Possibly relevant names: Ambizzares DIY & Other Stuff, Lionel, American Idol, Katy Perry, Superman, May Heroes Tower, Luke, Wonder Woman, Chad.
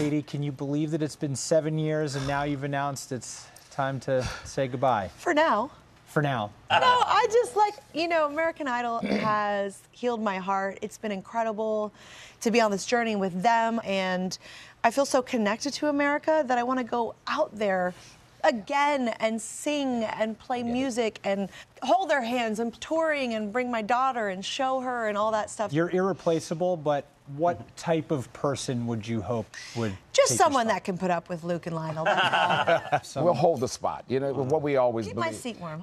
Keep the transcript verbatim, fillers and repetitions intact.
Katie, can you believe that it's been seven years and now you've announced it's time to say goodbye? For now. For now. Uh, no, I just like, you know, American Idol has healed my heart. It's been incredible to be on this journey with them, and I feel so connected to America that I want to go out there again and sing and play music and hold their hands and touring and bring my daughter and show her and all that stuff. You're irreplaceable, but what type of person would you hope would just someone that can put up with Luke and Lionel? We'll hold the spot. You know, what we always believe. Keep my seat warm.